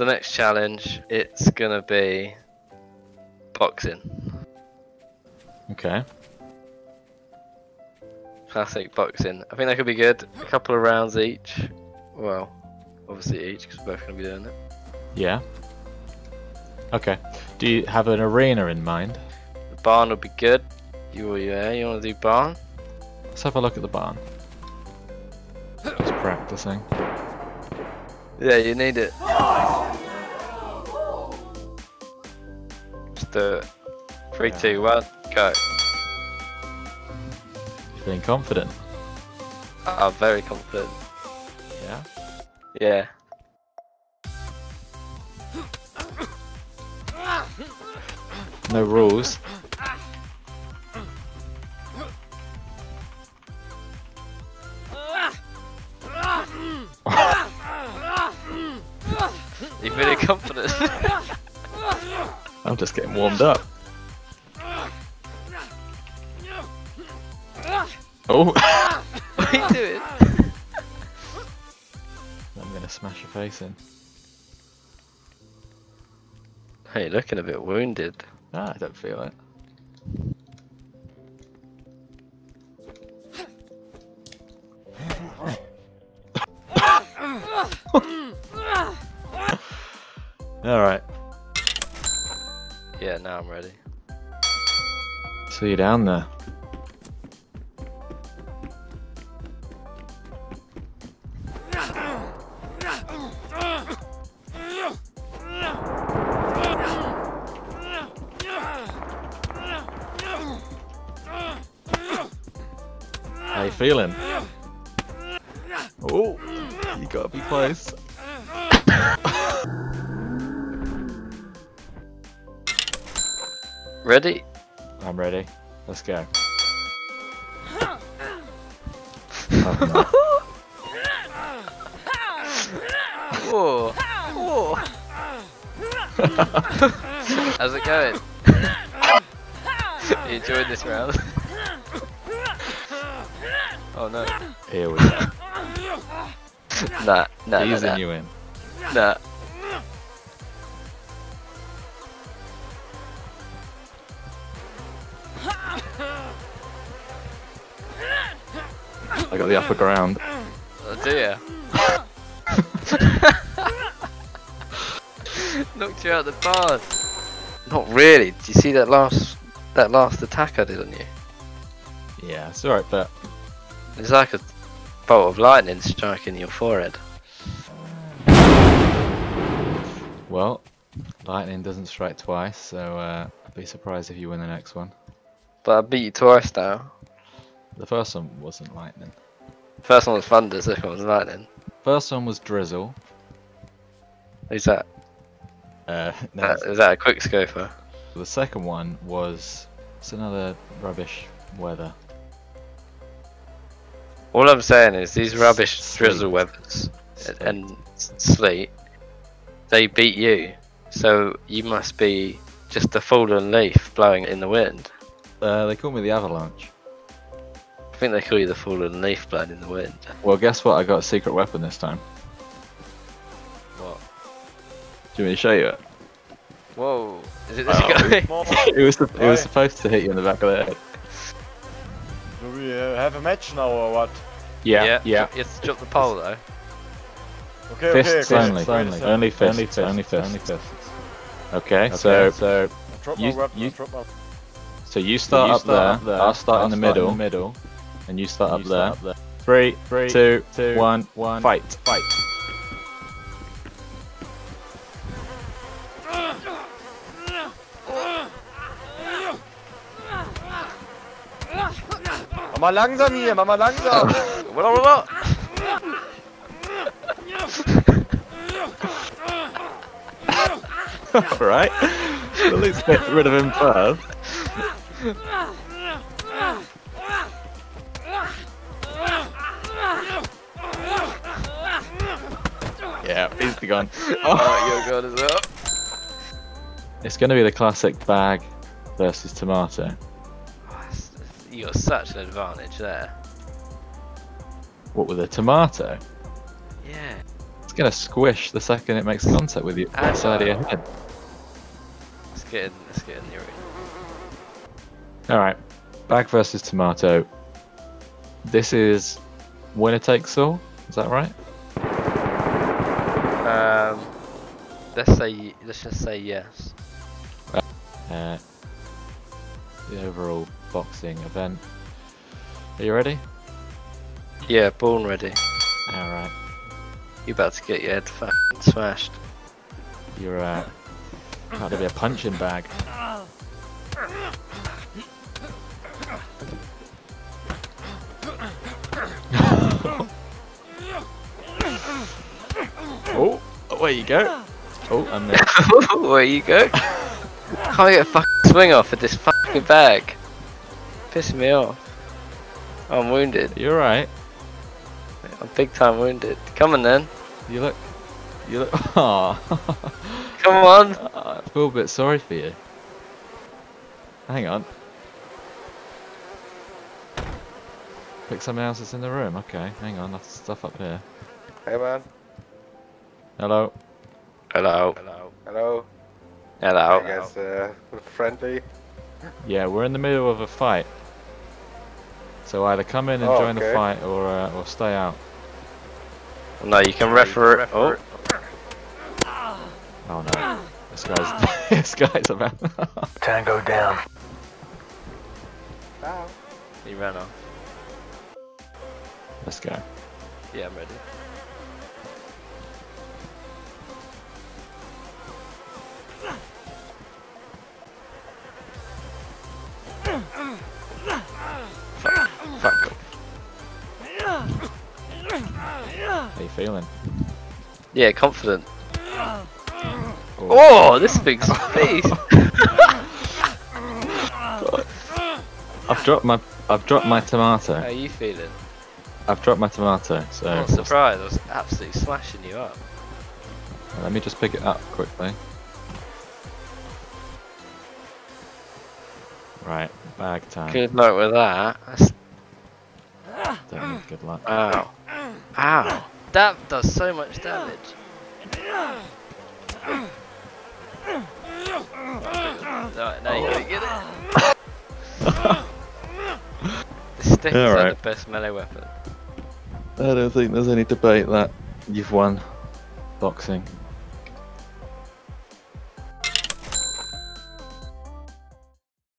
the next challenge, it's gonna be boxing. Okay. Classic boxing. I think that could be good. A couple of rounds each. Well, obviously each, because we're both gonna be doing it. Yeah. Okay. Do you have an arena in mind? The barn would be good. You want to do barn? Let's have a look at the barn. Just practicing. Yeah, you need it. Just do it. 3, 2, 1, go. You're feeling confident? I'm very confident. Yeah? Yeah. No rules. You're really confident. I'm just getting warmed up. Oh! What are you doing? I'm gonna smash your face in. Hey, you're looking a bit wounded. No, I don't feel it. Alright. Yeah, now I'm ready. So you're down there. How you feeling? Oh, you gotta be close. Ready? I'm ready. Let's go. Whoa! Whoa! How's it going? You enjoyed this round? Oh no. Here we go. Nah. Easing you in. Nah. I got the upper ground. Oh, do ya? Knocked you out the bars. Not really. Do you see that last attack I did on you? Yeah, it's alright, but it's like a bolt of lightning striking your forehead. Well, lightning doesn't strike twice, so I'd be surprised if you win the next one. But I beat you twice now. The first one wasn't lightning. First one was thunder, second one was lightning. First one was drizzle. Who's that? No, is that a quick scoper? The second one was... it's another rubbish weather. All I'm saying is these rubbish drizzle weathers and sleet, they beat you. So you must be just a fallen leaf blowing in the wind. They call me the avalanche. I think they call you the fallen leaf blown in the wind. Well, guess what? I got a secret weapon this time. What? Do you want me to show you it? Whoa! Is it this guy? it was supposed to hit you in the back of the head. Do we have a match now or what? Yeah. It's drop the pole though. Okay. Fists only. Only fists. Okay. So you start up there. I'll start in the middle. And you start up there. 3, 2, 1, fight. Mach mal langsam hier, mach mal langsam! Alright, at least get rid of him first. Yeah, he's gone. Oh, your god is up. It's gonna be the classic bag versus tomato. You got such an advantage there. What, with a tomato? Yeah. It's gonna squish the second it makes contact with you outside of your head. Let's get in the arena. Alright, bag versus tomato. This is winner takes all, is that right? Let's just say yes. The overall boxing event. Are you ready? Yeah, born ready. Alright. You're about to get your head fucking smashed. You're about to be a punching bag. Oh, where you go? Oh, I'm there. Where you go? Can't get a fucking swing off at this fucking bag. Pissing me off. I'm wounded. You're right. I'm big time wounded. Come on then. You look. Aww. Come on. I feel a bit sorry for you. Hang on. Pick something else that's in the room. Okay, hang on. That's stuff up here. Hey man. Hello. Hello. Hello. Hello. Hello. I guess friendly. Yeah, we're in the middle of a fight. So either come in and join the fight, or stay out. No, you can refer. Oh. Oh no! This guy's about. Tango down. Ow. He ran off. Let's go. Yeah, I'm ready. How you feeling? Yeah, confident. Oh, this big space! I've dropped my tomato. How are you feeling? I've dropped my tomato, so. I'm surprised. I was absolutely slashing you up. Let me just pick it up quickly. Right, bag time. Good luck with that. Don't need good luck. Ow. Ow. That does so much damage. Right, now you gotta get it. The stick is like the best melee weapon. I don't think there's any debate that you've won boxing.